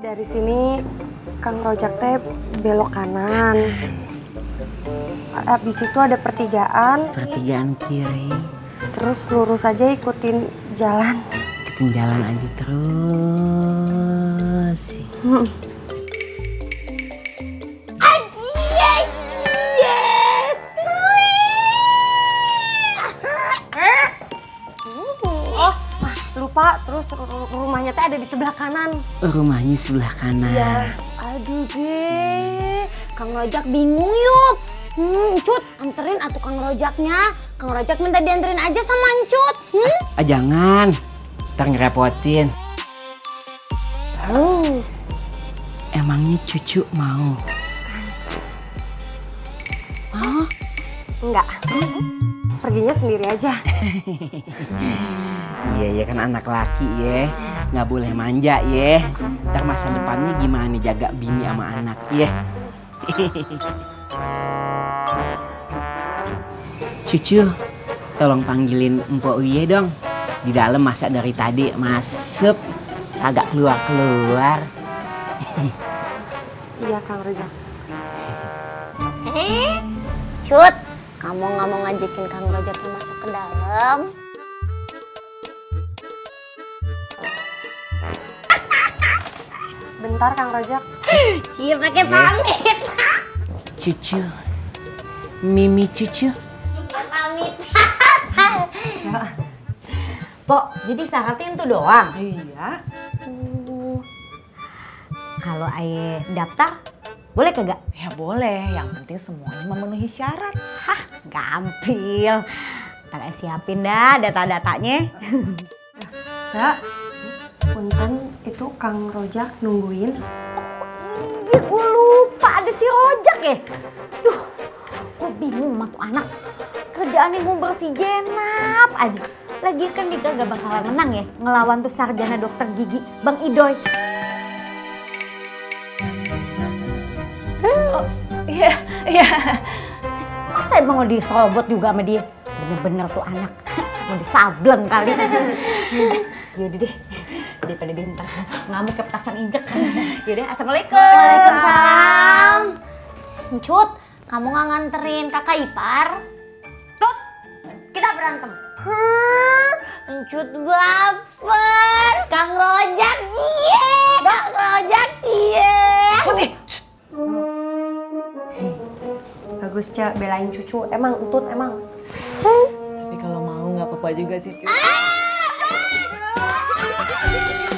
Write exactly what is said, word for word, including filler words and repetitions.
Dari sini Kang Rojak teh belok kanan. Habis itu ada pertigaan. Pertigaan kiri. Terus lurus aja ikutin jalan. Ikutin jalan aja terus. Hmm. Pak, terus rumahnya teh ada di sebelah kanan. Rumahnya sebelah kanan. Ya. Aduh deh, Kang Rojak bingung yuk. Hmm, Encut, anterin atuh Kang Rojaknya. Kang Rojak minta dianterin aja sama Encut. Hmm? Ah, jangan, ntar ngerepotin. Oh. Emangnya Cucu mau? Mau? Enggak. Perginya sendiri aja. Iya ya kan anak laki ya, nggak boleh manja ya. Ntar masa depannya gimana jaga bini sama anak ya. Cucu, tolong panggilin Mpok Uye dong. Di dalam masa dari tadi masuk, agak keluar keluar. Iya Kang Rojak. Eh, Cut. Kamu nggak mau ngajakin Kang Rojak masuk ke dalam? Bentar Kang Rojak. Cie pakai pamit. Cucu, Mimi Cucu. Pamit. Pok, jadi sahartin tuh doang. Iya. Uh, kalau aye daftar, boleh kagak? Ya boleh, yang penting semuanya memenuhi syarat. Hah, gampil. Kalian siapin dah data-datanya. Cak, punten itu Kang Rojak nungguin. Oh, iya gue lupa ada si Rojak ya. Duh, gue bingung sama tuh anak. Kerjaannya ngumbar si Jenap aja. Lagi kan dia gak bakalan menang ya ngelawan tuh sarjana dokter gigi Bang Idoy. Iya, iya. Masa emang mau diserobot juga sama dia? Bener-bener tuh anak. Mau disableng kali. Yaudah deh, daripada dia ntar ngamuk ke petasan injek. Yaudah, assalamualaikum. Waalaikumsalam. Encut, kamu gak nganterin kakak ipar? Tut, kita berantem. Hurr, Encut baper. Kang Rojak cie. Kang Rojak cie. Putih. Bagus Cak, belain Cucu. Emang Entut, emang. Tapi kalau mau nggak apa-apa juga sih, Cucu.